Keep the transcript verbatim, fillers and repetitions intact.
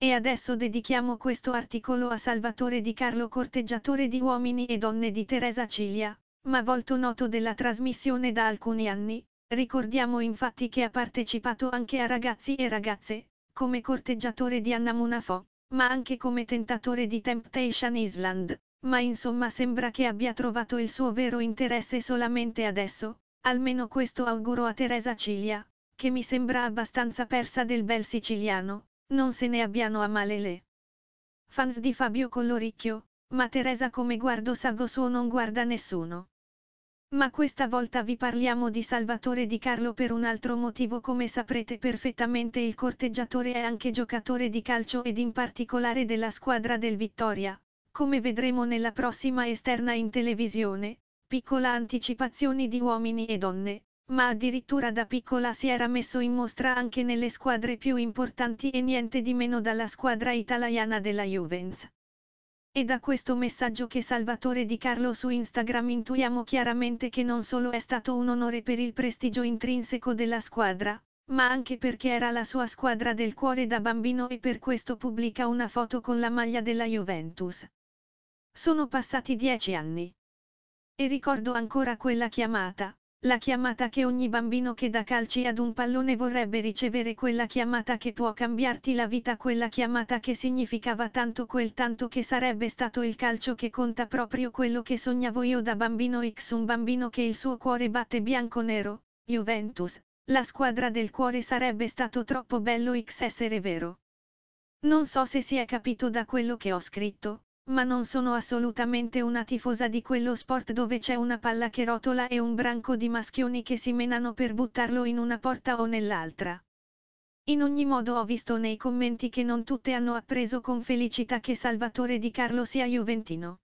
E adesso dedichiamo questo articolo a Salvatore Di Carlo, corteggiatore di Uomini e Donne di Teresa Cilia, ma volto noto della trasmissione da alcuni anni. Ricordiamo infatti che ha partecipato anche a Ragazzi e Ragazze, come corteggiatore di Anna Munafò, ma anche come tentatore di Temptation Island, ma insomma sembra che abbia trovato il suo vero interesse solamente adesso, almeno questo auguro a Teresa Cilia, che mi sembra abbastanza persa del bel siciliano, non se ne abbiano a male le fans di Fabio Colloricchio, ma Teresa come guardo Savo suo non guarda nessuno. Ma questa volta vi parliamo di Salvatore Di Carlo per un altro motivo. Come saprete perfettamente, il corteggiatore è anche giocatore di calcio ed in particolare della squadra del Vittoria, come vedremo nella prossima esterna in televisione, piccola anticipazione di Uomini e Donne, ma addirittura da piccola si era messo in mostra anche nelle squadre più importanti e niente di meno dalla squadra italiana della Juventus. E da questo messaggio che Salvatore Di Carlo su Instagram intuiamo chiaramente che non solo è stato un onore per il prestigio intrinseco della squadra, ma anche perché era la sua squadra del cuore da bambino e per questo pubblica una foto con la maglia della Juventus. Sono passati dieci anni. E ricordo ancora quella chiamata, la chiamata che ogni bambino che dà calci ad un pallone vorrebbe ricevere, quella chiamata che può cambiarti la vita, quella chiamata che significava tanto, quel tanto che sarebbe stato il calcio che conta, proprio quello che sognavo io da bambino X, un bambino che il suo cuore batte bianco-nero, Juventus, la squadra del cuore, sarebbe stato troppo bello X essere vero. Non so se si è capito da quello che ho scritto, ma non sono assolutamente una tifosa di quello sport dove c'è una palla che rotola e un branco di maschioni che si menano per buttarlo in una porta o nell'altra. In ogni modo, ho visto nei commenti che non tutte hanno appreso con felicità che Salvatore Di Carlo sia juventino.